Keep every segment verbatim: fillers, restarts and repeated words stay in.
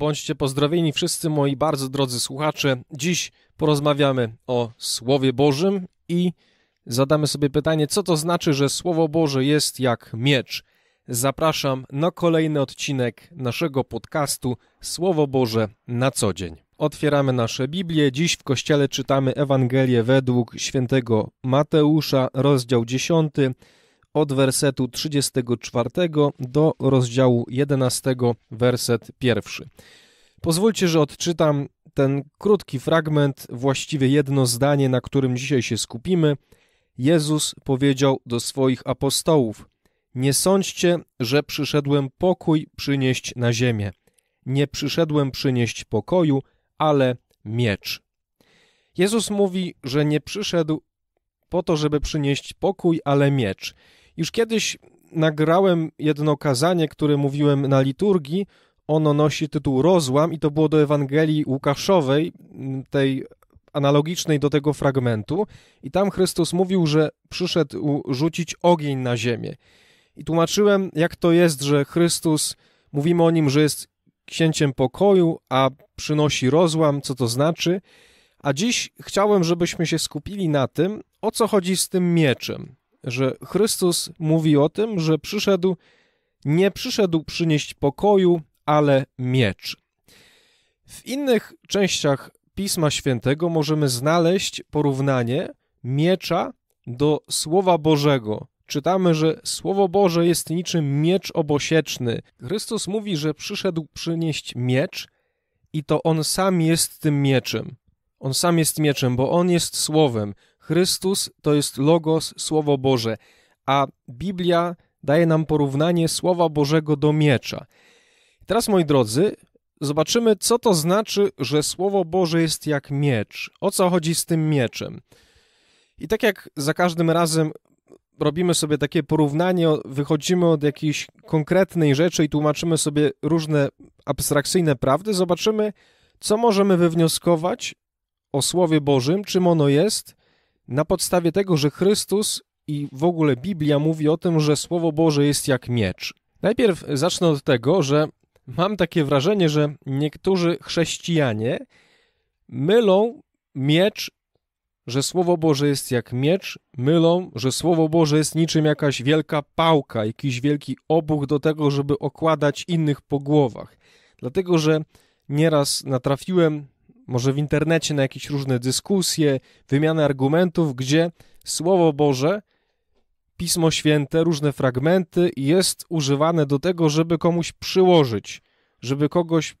Bądźcie pozdrowieni wszyscy moi bardzo drodzy słuchacze. Dziś porozmawiamy o Słowie Bożym i zadamy sobie pytanie, co to znaczy, że Słowo Boże jest jak miecz. Zapraszam na kolejny odcinek naszego podcastu Słowo Boże na co dzień. Otwieramy nasze Biblię. Dziś w kościele czytamy Ewangelię według świętego Mateusza, rozdział dziesiąty, od wersetu trzydziestego czwartego do rozdziału jedenastego, werset pierwszy. Pozwólcie, że odczytam ten krótki fragment, właściwie jedno zdanie, na którym dzisiaj się skupimy. Jezus powiedział do swoich apostołów: nie sądźcie, że przyszedłem pokój przynieść na ziemię. Nie przyszedłem przynieść pokoju, ale miecz. Jezus mówi, że nie przyszedł po to, żeby przynieść pokój, ale miecz. Już kiedyś nagrałem jedno kazanie, które mówiłem na liturgii. Ono nosi tytuł Rozłam i to było do Ewangelii Łukaszowej, tej analogicznej do tego fragmentu. I tam Chrystus mówił, że przyszedł rzucić ogień na ziemię. I tłumaczyłem, jak to jest, że Chrystus, mówimy o Nim, że jest księciem pokoju, a przynosi rozłam, co to znaczy. A dziś chciałem, żebyśmy się skupili na tym, o co chodzi z tym mieczem. Że Chrystus mówi o tym, że przyszedł, nie przyszedł przynieść pokoju, ale miecz. W innych częściach Pisma Świętego możemy znaleźć porównanie miecza do Słowa Bożego. Czytamy, że Słowo Boże jest niczym miecz obosieczny. Chrystus mówi, że przyszedł przynieść miecz i to On sam jest tym mieczem. On sam jest mieczem, bo On jest Słowem. Chrystus to jest Logos, Słowo Boże, a Biblia daje nam porównanie Słowa Bożego do miecza. I teraz, moi drodzy, zobaczymy, co to znaczy, że Słowo Boże jest jak miecz. O co chodzi z tym mieczem? I tak jak za każdym razem robimy sobie takie porównanie, wychodzimy od jakiejś konkretnej rzeczy i tłumaczymy sobie różne abstrakcyjne prawdy, zobaczymy, co możemy wywnioskować o Słowie Bożym, czym ono jest, na podstawie tego, że Chrystus i w ogóle Biblia mówi o tym, że Słowo Boże jest jak miecz. Najpierw zacznę od tego, że mam takie wrażenie, że niektórzy chrześcijanie mylą miecz, że Słowo Boże jest jak miecz, mylą, że Słowo Boże jest niczym jakaś wielka pałka, jakiś wielki obuch do tego, żeby okładać innych po głowach. Dlatego, że nieraz natrafiłem, może w internecie, na jakieś różne dyskusje, wymiany argumentów, gdzie Słowo Boże, Pismo Święte, różne fragmenty jest używane do tego, żeby komuś przyłożyć, żeby kogoś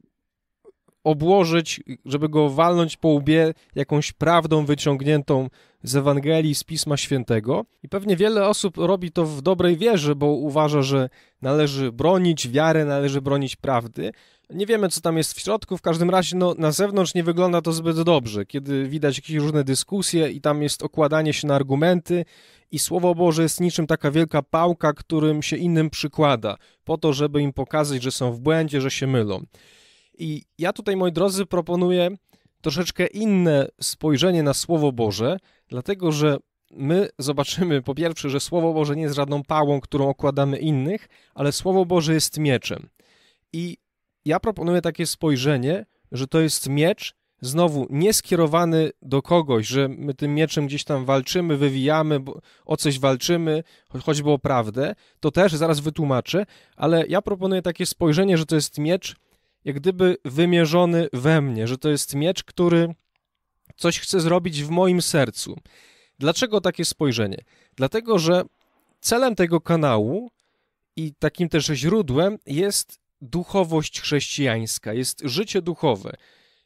obłożyć, żeby go walnąć po łbie jakąś prawdą wyciągniętą z Ewangelii, z Pisma Świętego. I pewnie wiele osób robi to w dobrej wierze, bo uważa, że należy bronić wiary, należy bronić prawdy. Nie wiemy, co tam jest w środku, w każdym razie no, na zewnątrz nie wygląda to zbyt dobrze, kiedy widać jakieś różne dyskusje i tam jest okładanie się na argumenty i Słowo Boże jest niczym taka wielka pałka, którym się innym przykłada, po to, żeby im pokazać, że są w błędzie, że się mylą. I ja tutaj, moi drodzy, proponuję troszeczkę inne spojrzenie na Słowo Boże, dlatego że my zobaczymy po pierwsze, że Słowo Boże nie jest żadną pałą, którą okładamy innych, ale Słowo Boże jest mieczem. I ja proponuję takie spojrzenie, że to jest miecz, znowu nie skierowany do kogoś, że my tym mieczem gdzieś tam walczymy, wywijamy, bo o coś walczymy, choćby o prawdę, to też zaraz wytłumaczę, ale ja proponuję takie spojrzenie, że to jest miecz, jak gdyby wymierzony we mnie, że to jest miecz, który coś chce zrobić w moim sercu. Dlaczego takie spojrzenie? Dlatego, że celem tego kanału i takim też źródłem jest duchowość chrześcijańska, jest życie duchowe.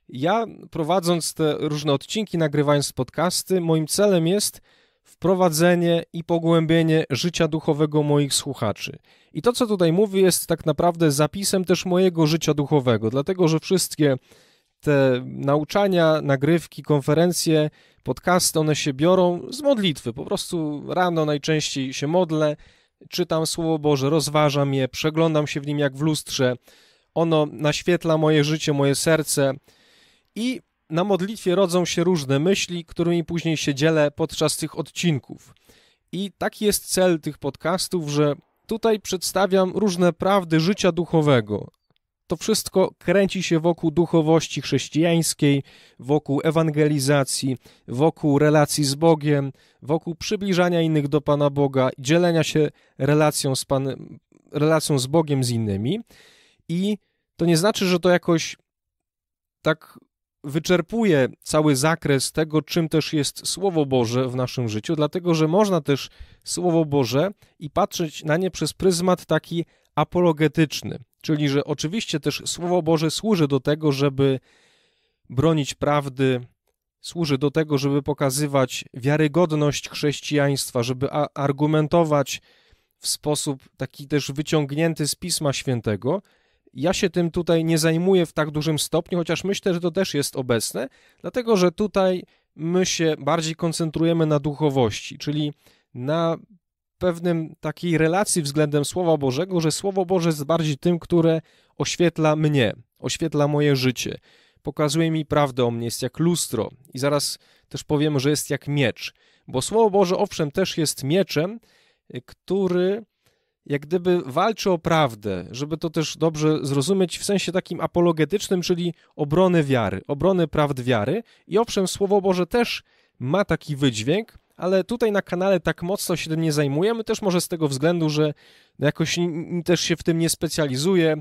Ja prowadząc te różne odcinki, nagrywając podcasty, moim celem jest wprowadzenie i pogłębienie życia duchowego moich słuchaczy. I to, co tutaj mówię, jest tak naprawdę zapisem też mojego życia duchowego, dlatego że wszystkie te nauczania, nagrywki, konferencje, podcasty, one się biorą z modlitwy. Po prostu rano najczęściej się modlę, czytam Słowo Boże, rozważam je, przeglądam się w nim jak w lustrze. Ono naświetla moje życie, moje serce i na modlitwie rodzą się różne myśli, którymi później się dzielę podczas tych odcinków. I taki jest cel tych podcastów, że tutaj przedstawiam różne prawdy życia duchowego. to wszystko kręci się wokół duchowości chrześcijańskiej, wokół ewangelizacji, wokół relacji z Bogiem, wokół przybliżania innych do Pana Boga, dzielenia się relacją z, Panem, relacją z Bogiem z innymi. I to nie znaczy, że to jakoś tak wyczerpuje cały zakres tego, czym też jest Słowo Boże w naszym życiu, dlatego że można też Słowo Boże i patrzeć na nie przez pryzmat taki apologetyczny, czyli że oczywiście też Słowo Boże służy do tego, żeby bronić prawdy, służy do tego, żeby pokazywać wiarygodność chrześcijaństwa, żeby argumentować w sposób taki też wyciągnięty z Pisma Świętego. Ja się tym tutaj nie zajmuję w tak dużym stopniu, chociaż myślę, że to też jest obecne, dlatego że tutaj my się bardziej koncentrujemy na duchowości, czyli na pewnym takiej relacji względem Słowa Bożego, że Słowo Boże jest bardziej tym, które oświetla mnie, oświetla moje życie, pokazuje mi prawdę o mnie, jest jak lustro i zaraz też powiem, że jest jak miecz, bo Słowo Boże owszem też jest mieczem, który jak gdyby walczy o prawdę, żeby to też dobrze zrozumieć w sensie takim apologetycznym, czyli obrony wiary, obrony prawd wiary i owszem Słowo Boże też ma taki wydźwięk, ale tutaj na kanale tak mocno się tym nie zajmujemy, też może z tego względu, że jakoś też się w tym nie specjalizuję,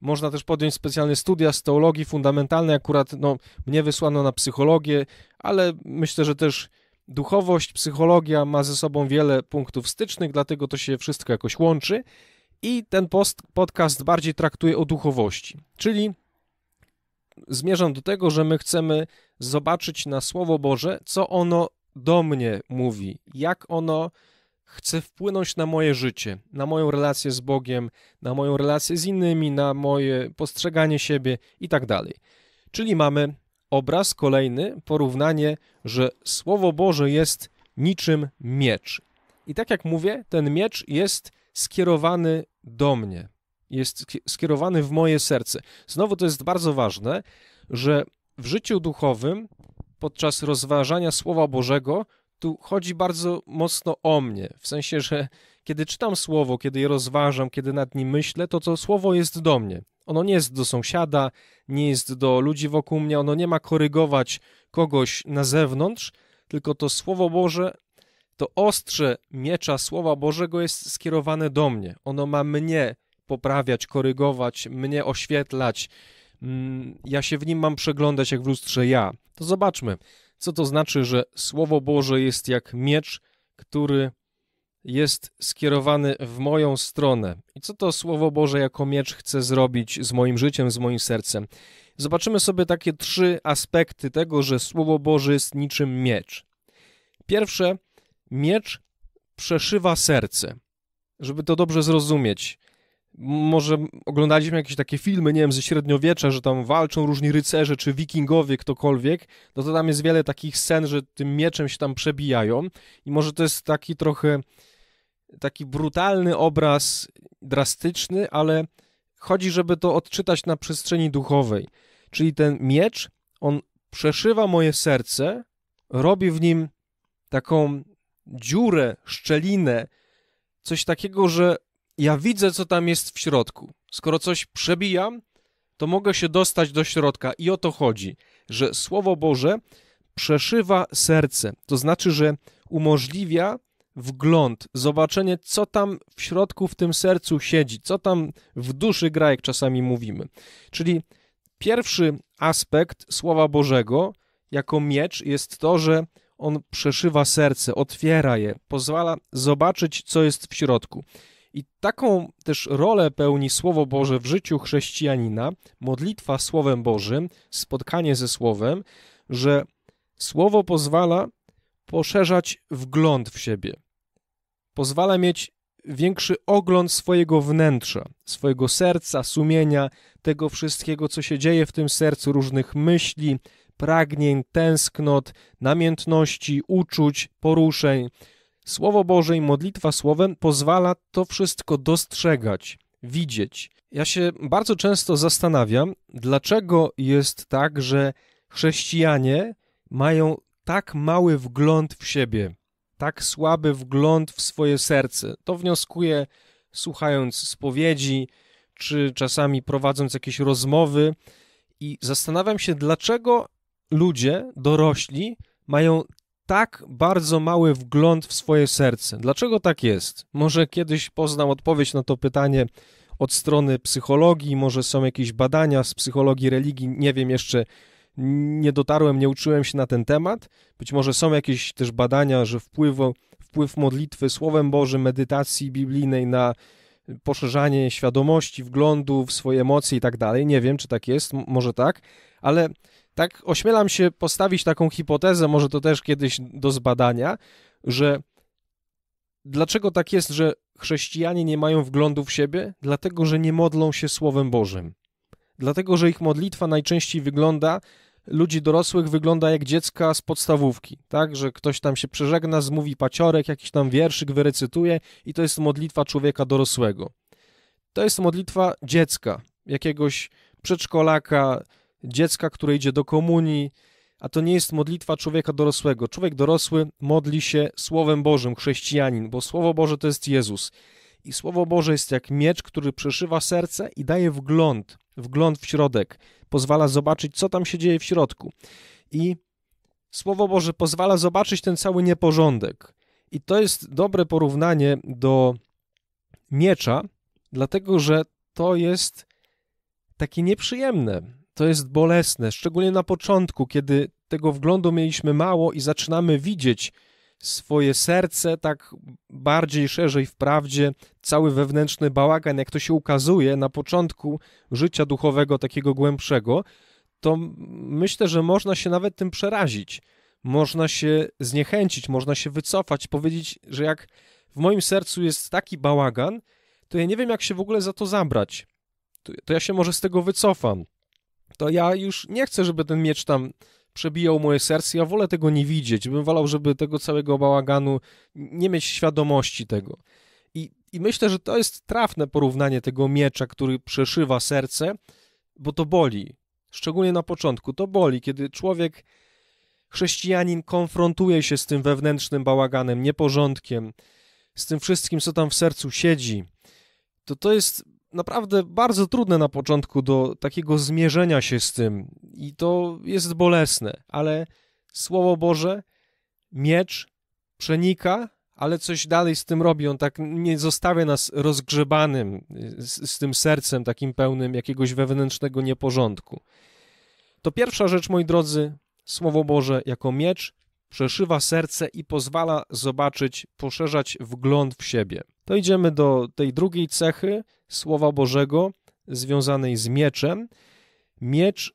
można też podjąć specjalne studia z teologii fundamentalnej, akurat no, mnie wysłano na psychologię, ale myślę, że też duchowość, psychologia ma ze sobą wiele punktów stycznych, dlatego to się wszystko jakoś łączy i ten post, podcast bardziej traktuje o duchowości, czyli zmierzam do tego, że my chcemy zobaczyć na Słowo Boże, co ono do mnie mówi, jak ono chce wpłynąć na moje życie, na moją relację z Bogiem, na moją relację z innymi, na moje postrzeganie siebie i tak dalej. Czyli mamy obraz kolejny, porównanie, że Słowo Boże jest niczym miecz. I tak jak mówię, ten miecz jest skierowany do mnie, jest skierowany w moje serce. Znowu to jest bardzo ważne, że w życiu duchowym podczas rozważania Słowa Bożego tu chodzi bardzo mocno o mnie, w sensie, że kiedy czytam Słowo, kiedy je rozważam, kiedy nad nim myślę, to to Słowo jest do mnie. Ono nie jest do sąsiada, nie jest do ludzi wokół mnie, ono nie ma korygować kogoś na zewnątrz, tylko to Słowo Boże, to ostrze miecza Słowa Bożego jest skierowane do mnie. Ono ma mnie poprawiać, korygować, mnie oświetlać. Ja się w nim mam przeglądać jak w lustrze ja. To zobaczmy, co to znaczy, że Słowo Boże jest jak miecz, który jest skierowany w moją stronę. I co to Słowo Boże jako miecz chce zrobić z moim życiem, z moim sercem? Zobaczymy sobie takie trzy aspekty tego, że Słowo Boże jest niczym miecz. Pierwsze, miecz przeszywa serce. Żeby to dobrze zrozumieć, może oglądaliśmy jakieś takie filmy, nie wiem, ze średniowiecza, że tam walczą różni rycerze czy wikingowie, ktokolwiek, no to tam jest wiele takich scen, że tym mieczem się tam przebijają i może to jest taki trochę taki brutalny obraz, drastyczny, ale chodzi, żeby to odczytać na przestrzeni duchowej. Czyli ten miecz, on przeszywa moje serce, robi w nim taką dziurę, szczelinę, coś takiego, że ja widzę, co tam jest w środku. Skoro coś przebijam, to mogę się dostać do środka. I o to chodzi, że Słowo Boże przeszywa serce. To znaczy, że umożliwia wgląd, zobaczenie, co tam w środku, w tym sercu siedzi, co tam w duszy gra, jak czasami mówimy. Czyli pierwszy aspekt Słowa Bożego jako miecz jest to, że on przeszywa serce, otwiera je, pozwala zobaczyć, co jest w środku. I taką też rolę pełni Słowo Boże w życiu chrześcijanina, modlitwa Słowem Bożym, spotkanie ze Słowem, że Słowo pozwala poszerzać wgląd w siebie. Pozwala mieć większy ogląd swojego wnętrza, swojego serca, sumienia, tego wszystkiego, co się dzieje w tym sercu, różnych myśli, pragnień, tęsknot, namiętności, uczuć, poruszeń. Słowo Boże i modlitwa Słowem pozwala to wszystko dostrzegać, widzieć. Ja się bardzo często zastanawiam, dlaczego jest tak, że chrześcijanie mają tak mały wgląd w siebie, tak słaby wgląd w swoje serce. To wnioskuję, słuchając spowiedzi, czy czasami prowadząc jakieś rozmowy i zastanawiam się, dlaczego ludzie dorośli mają tak bardzo mały wgląd w swoje serce. Dlaczego tak jest? Może kiedyś poznam odpowiedź na to pytanie od strony psychologii, może są jakieś badania z psychologii religii, nie wiem jeszcze, nie dotarłem, nie uczyłem się na ten temat. Być może są jakieś też badania, że wpływ, wpływ modlitwy Słowem Bożym, medytacji biblijnej na poszerzanie świadomości, wglądu w swoje emocje i tak dalej. Nie wiem, czy tak jest, może tak, ale tak ośmielam się postawić taką hipotezę, może to też kiedyś do zbadania, że dlaczego tak jest, że chrześcijanie nie mają wglądu w siebie? Dlatego, że nie modlą się Słowem Bożym. Dlatego, że ich modlitwa najczęściej wygląda, ludzi dorosłych wygląda jak dziecka z podstawówki, tak, że ktoś tam się przeżegna, zmówi paciorek, jakiś tam wierszyk wyrecytuje i to jest modlitwa człowieka dorosłego. To jest modlitwa dziecka, jakiegoś przedszkolaka, dziecka, które idzie do komunii, a to nie jest modlitwa człowieka dorosłego. Człowiek dorosły modli się Słowem Bożym, chrześcijanin, bo Słowo Boże to jest Jezus. I Słowo Boże jest jak miecz, który przeszywa serce i daje wgląd, wgląd w środek. Pozwala zobaczyć, co tam się dzieje w środku. I Słowo Boże pozwala zobaczyć ten cały nieporządek. I to jest dobre porównanie do miecza, dlatego że to jest takie nieprzyjemne, to jest bolesne, szczególnie na początku, kiedy tego wglądu mieliśmy mało i zaczynamy widzieć swoje serce tak bardziej, szerzej w prawdzie, cały wewnętrzny bałagan, jak to się ukazuje na początku życia duchowego, takiego głębszego, to myślę, że można się nawet tym przerazić. Można się zniechęcić, można się wycofać, powiedzieć, że jak w moim sercu jest taki bałagan, to ja nie wiem, jak się w ogóle za to zabrać. To, to ja się może z tego wycofam. To ja już nie chcę, żeby ten miecz tam przebijał moje serce, ja wolę tego nie widzieć, bym wolał, żeby tego całego bałaganu, nie mieć świadomości tego. I, i myślę, że to jest trafne porównanie tego miecza, który przeszywa serce, bo to boli, szczególnie na początku, to boli, kiedy człowiek, chrześcijanin konfrontuje się z tym wewnętrznym bałaganem, nieporządkiem, z tym wszystkim, co tam w sercu siedzi, to to jest naprawdę bardzo trudne na początku do takiego zmierzenia się z tym i to jest bolesne, ale Słowo Boże, miecz przenika, ale coś dalej z tym robi, on tak nie zostawia nas rozgrzebanym z, z tym sercem takim pełnym jakiegoś wewnętrznego nieporządku. To pierwsza rzecz, moi drodzy, Słowo Boże jako miecz przeszywa serce i pozwala zobaczyć, poszerzać wgląd w siebie. To idziemy do tej drugiej cechy Słowa Bożego związanej z mieczem. Miecz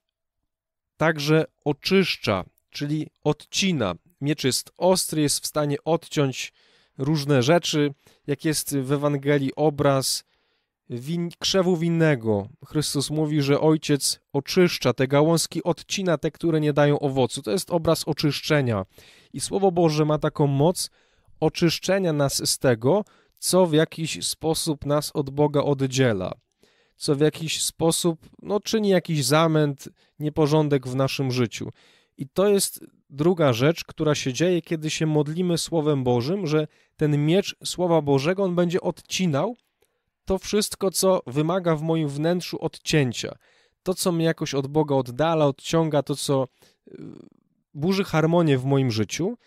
także oczyszcza, czyli odcina. Miecz jest ostry, jest w stanie odciąć różne rzeczy, jak jest w Ewangelii obraz win- krzewu winnego. Chrystus mówi, że Ojciec oczyszcza te gałązki, odcina te, które nie dają owocu. To jest obraz oczyszczenia. I Słowo Boże ma taką moc oczyszczenia nas z tego, co w jakiś sposób nas od Boga oddziela, co w jakiś sposób no, czyni jakiś zamęt, nieporządek w naszym życiu. I to jest druga rzecz, która się dzieje, kiedy się modlimy Słowem Bożym, że ten miecz Słowa Bożego, on będzie odcinał to wszystko, co wymaga w moim wnętrzu odcięcia. To, co mnie jakoś od Boga oddala, odciąga, to, co burzy harmonię w moim życiu.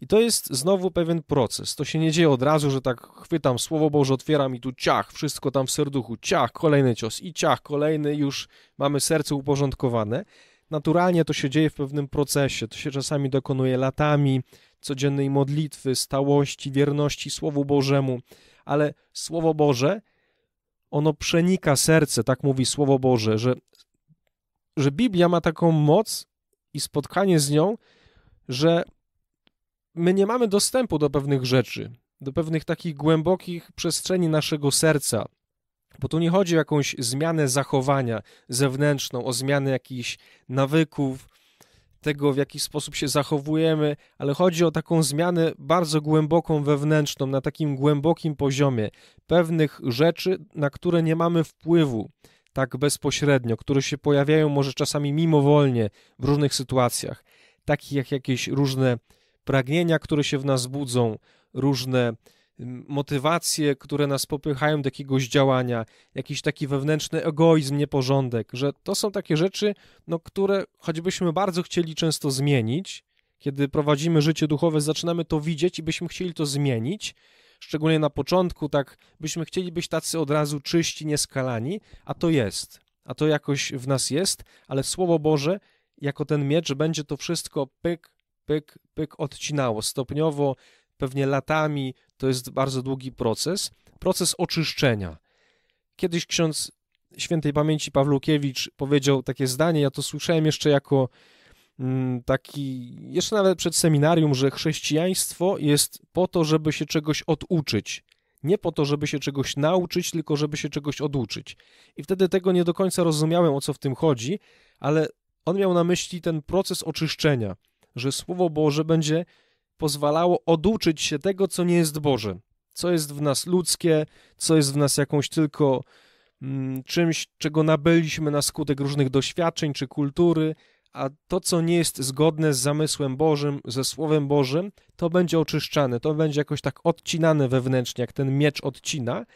I to jest znowu pewien proces, to się nie dzieje od razu, że tak chwytam Słowo Boże, otwieram i tu ciach, wszystko tam w serduchu, ciach, kolejny cios i ciach, kolejny, już mamy serce uporządkowane. Naturalnie to się dzieje w pewnym procesie, to się czasami dokonuje latami codziennej modlitwy, stałości, wierności Słowu Bożemu, ale Słowo Boże, ono przenika serce, tak mówi Słowo Boże, że, że Biblia ma taką moc i spotkanie z nią, że my nie mamy dostępu do pewnych rzeczy, do pewnych takich głębokich przestrzeni naszego serca, bo tu nie chodzi o jakąś zmianę zachowania zewnętrzną, o zmianę jakichś nawyków, tego w jaki sposób się zachowujemy, ale chodzi o taką zmianę bardzo głęboką wewnętrzną, na takim głębokim poziomie pewnych rzeczy, na które nie mamy wpływu tak bezpośrednio, które się pojawiają może czasami mimowolnie w różnych sytuacjach, takich jak jakieś różne pragnienia, które się w nas budzą, różne motywacje, które nas popychają do jakiegoś działania, jakiś taki wewnętrzny egoizm, nieporządek, że to są takie rzeczy, no, które choćbyśmy bardzo chcieli często zmienić, kiedy prowadzimy życie duchowe, zaczynamy to widzieć i byśmy chcieli to zmienić, szczególnie na początku, tak byśmy chcieli być tacy od razu czyści, nieskalani, a to jest, a to jakoś w nas jest, ale Słowo Boże jako ten miecz będzie to wszystko pyk, pyk, pyk odcinało stopniowo, pewnie latami, to jest bardzo długi proces, proces oczyszczenia. Kiedyś ksiądz świętej pamięci Pawlukiewicz powiedział takie zdanie, ja to słyszałem jeszcze jako taki, jeszcze nawet przed seminarium, że chrześcijaństwo jest po to, żeby się czegoś oduczyć. Nie po to, żeby się czegoś nauczyć, tylko żeby się czegoś oduczyć. I wtedy tego nie do końca rozumiałem, o co w tym chodzi, ale on miał na myśli ten proces oczyszczenia, że Słowo Boże będzie pozwalało oduczyć się tego, co nie jest Boże, co jest w nas ludzkie, co jest w nas jakąś tylko mm, czymś, czego nabyliśmy na skutek różnych doświadczeń czy kultury, a to, co nie jest zgodne z zamysłem Bożym, ze Słowem Bożym, to będzie oczyszczane, to będzie jakoś tak odcinane wewnętrznie, jak ten miecz odcina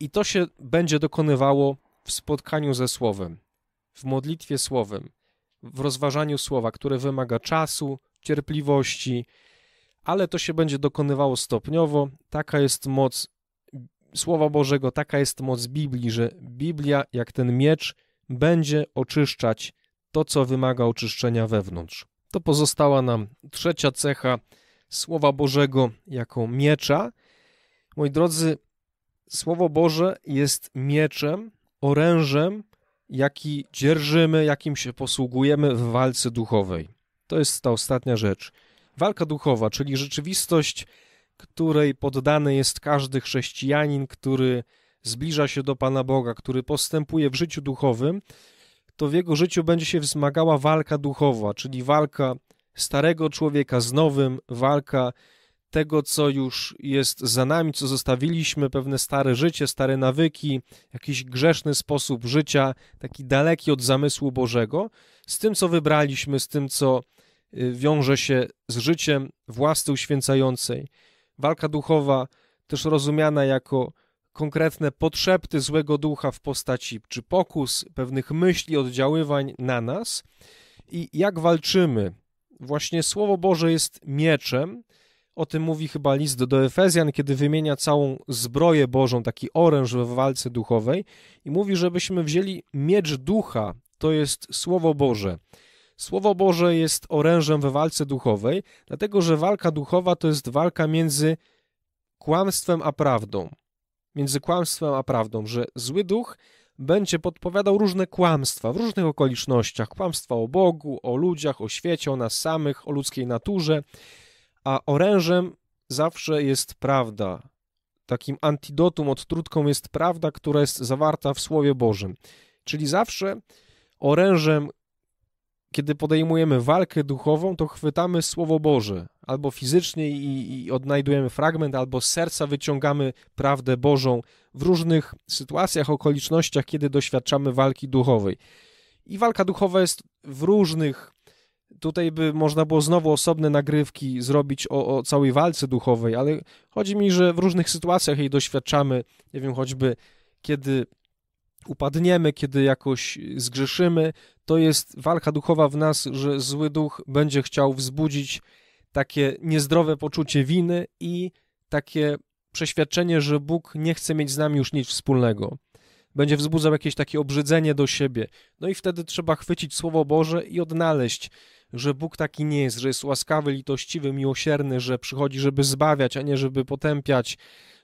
i to się będzie dokonywało w spotkaniu ze Słowem, w modlitwie Słowem, w rozważaniu Słowa, które wymaga czasu, cierpliwości, ale to się będzie dokonywało stopniowo. Taka jest moc Słowa Bożego, taka jest moc Biblii, że Biblia, jak ten miecz, będzie oczyszczać to, co wymaga oczyszczenia wewnątrz. To pozostała nam trzecia cecha Słowa Bożego jako miecza. Moi drodzy, Słowo Boże jest mieczem, orężem, jaki dzierżymy, jakim się posługujemy w walce duchowej. To jest ta ostatnia rzecz. Walka duchowa, czyli rzeczywistość, której poddany jest każdy chrześcijanin, który zbliża się do Pana Boga, który postępuje w życiu duchowym, to w jego życiu będzie się wzmagała walka duchowa, czyli walka starego człowieka z nowym, walka tego, co już jest za nami, co zostawiliśmy, pewne stare życie, stare nawyki, jakiś grzeszny sposób życia, taki daleki od zamysłu Bożego, z tym, co wybraliśmy, z tym, co wiąże się z życiem własnej uświęcającej. Walka duchowa też rozumiana jako konkretne potrzeby złego ducha w postaci czy pokus, pewnych myśli, oddziaływań na nas i jak walczymy. Właśnie Słowo Boże jest mieczem, o tym mówi chyba list do Efezjan, kiedy wymienia całą zbroję Bożą, taki oręż w walce duchowej i mówi, żebyśmy wzięli miecz ducha, to jest Słowo Boże. Słowo Boże jest orężem w walce duchowej, dlatego że walka duchowa to jest walka między kłamstwem a prawdą. Między kłamstwem a prawdą, że zły duch będzie podpowiadał różne kłamstwa w różnych okolicznościach. Kłamstwa o Bogu, o ludziach, o świecie, o nas samych, o ludzkiej naturze. A orężem zawsze jest prawda. Takim antidotum, odtrutką jest prawda, która jest zawarta w Słowie Bożym. Czyli zawsze orężem, kiedy podejmujemy walkę duchową, to chwytamy Słowo Boże, albo fizycznie i, i odnajdujemy fragment, albo z serca wyciągamy prawdę Bożą w różnych sytuacjach, okolicznościach, kiedy doświadczamy walki duchowej. I walka duchowa jest w różnych, tutaj by można było znowu osobne nagrywki zrobić o, o całej walce duchowej, ale chodzi mi, że w różnych sytuacjach jej doświadczamy, nie wiem, choćby kiedy upadniemy, kiedy jakoś zgrzeszymy, to jest walka duchowa w nas, że zły duch będzie chciał wzbudzić takie niezdrowe poczucie winy i takie przeświadczenie, że Bóg nie chce mieć z nami już nic wspólnego. Będzie wzbudzał jakieś takie obrzydzenie do siebie. No i wtedy trzeba chwycić Słowo Boże i odnaleźć, że Bóg taki nie jest, że jest łaskawy, litościwy, miłosierny, że przychodzi, żeby zbawiać, a nie żeby potępiać,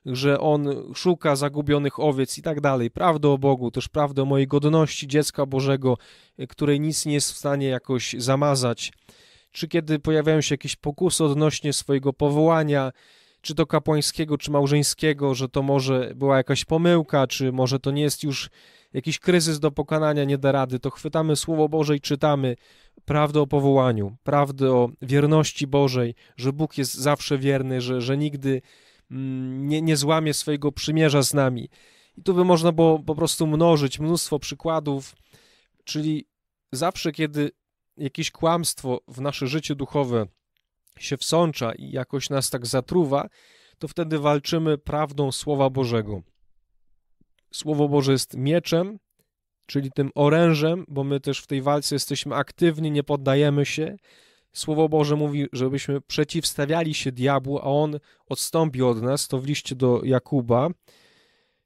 że On szuka zagubionych owiec i tak dalej. Prawdę o Bogu, też prawdę o mojej godności dziecka Bożego, której nic nie jest w stanie jakoś zamazać. Czy kiedy pojawiają się jakieś pokusy odnośnie swojego powołania, czy to kapłańskiego, czy małżeńskiego, że to może była jakaś pomyłka, czy może to nie jest już jakiś kryzys do pokonania, nie da rady, to chwytamy Słowo Boże i czytamy prawdę o powołaniu, prawdę o wierności Bożej, że Bóg jest zawsze wierny, że, że nigdy nie, nie złamie swojego przymierza z nami. I tu by można było po prostu mnożyć mnóstwo przykładów, czyli zawsze, kiedy jakieś kłamstwo w nasze życie duchowe się wsącza i jakoś nas tak zatruwa, to wtedy walczymy prawdą Słowa Bożego. Słowo Boże jest mieczem, czyli tym orężem, bo my też w tej walce jesteśmy aktywni, nie poddajemy się. Słowo Boże mówi, żebyśmy przeciwstawiali się diabłu, a on odstąpi od nas. To w liście do Jakuba,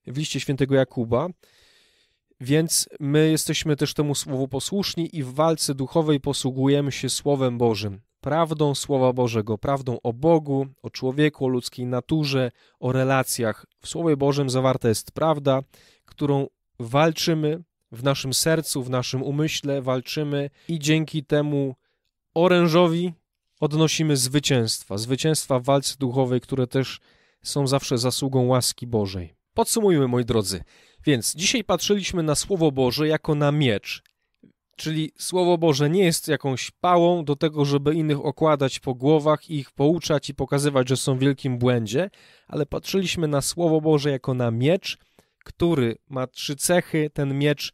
w liście świętego Jakuba. Więc my jesteśmy też temu słowu posłuszni i w walce duchowej posługujemy się Słowem Bożym, prawdą Słowa Bożego, prawdą o Bogu, o człowieku, o ludzkiej naturze, o relacjach. W Słowie Bożym zawarta jest prawda, którą walczymy w naszym sercu, w naszym umyśle, walczymy i dzięki temu orężowi odnosimy zwycięstwa, zwycięstwa w walce duchowej, które też są zawsze zasługą łaski Bożej. Podsumujmy, moi drodzy. Więc dzisiaj patrzyliśmy na Słowo Boże jako na miecz, czyli Słowo Boże nie jest jakąś pałą do tego, żeby innych okładać po głowach i ich pouczać i pokazywać, że są w wielkim błędzie, ale patrzyliśmy na Słowo Boże jako na miecz, który ma trzy cechy. Ten miecz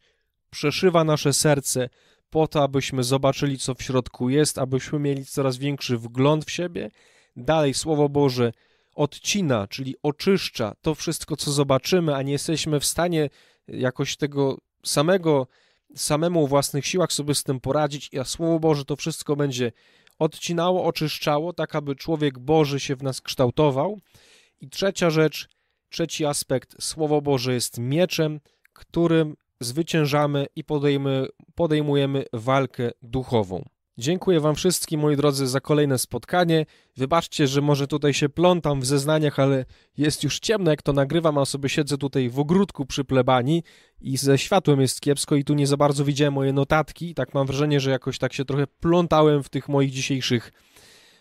przeszywa nasze serce po to, abyśmy zobaczyli, co w środku jest, abyśmy mieli coraz większy wgląd w siebie. Dalej Słowo Boże odcina, czyli oczyszcza to wszystko, co zobaczymy, a nie jesteśmy w stanie jakoś tego samego, samemu o własnych siłach sobie z tym poradzić, a Słowo Boże to wszystko będzie odcinało, oczyszczało, tak aby człowiek Boży się w nas kształtował. I trzecia rzecz, trzeci aspekt, Słowo Boże jest mieczem, którym zwyciężamy i podejmy, podejmujemy walkę duchową. Dziękuję wam wszystkim, moi drodzy, za kolejne spotkanie. Wybaczcie, że może tutaj się plątam w zeznaniach, ale jest już ciemno, jak to nagrywam, a sobie siedzę tutaj w ogródku przy plebanii i ze światłem jest kiepsko i tu nie za bardzo widziałem moje notatki. Tak mam wrażenie, że jakoś tak się trochę plątałem w tych moich dzisiejszych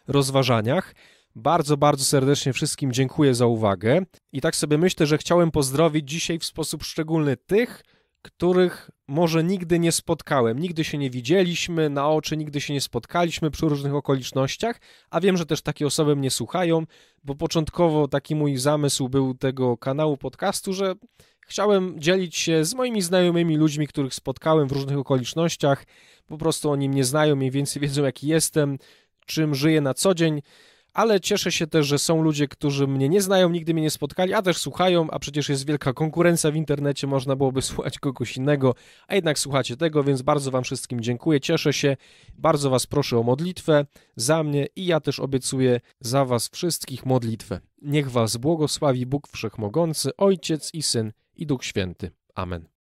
rozważaniach. Bardzo, bardzo serdecznie wszystkim dziękuję za uwagę. I tak sobie myślę, że chciałem pozdrowić dzisiaj w sposób szczególny tych, których może nigdy nie spotkałem, nigdy się nie widzieliśmy na oczy, nigdy się nie spotkaliśmy przy różnych okolicznościach, a wiem, że też takie osoby mnie słuchają, bo początkowo taki mój zamysł był tego kanału podcastu, że chciałem dzielić się z moimi znajomymi ludźmi, których spotkałem w różnych okolicznościach, po prostu oni mnie znają, mniej więcej wiedzą, jaki jestem, czym żyję na co dzień, ale cieszę się też, że są ludzie, którzy mnie nie znają, nigdy mnie nie spotkali, a też słuchają, a przecież jest wielka konkurencja w internecie, można byłoby słuchać kogoś innego, a jednak słuchacie tego, więc bardzo wam wszystkim dziękuję, cieszę się, bardzo was proszę o modlitwę za mnie i ja też obiecuję za was wszystkich modlitwę. Niech was błogosławi Bóg Wszechmogący, Ojciec i Syn i Duch Święty. Amen.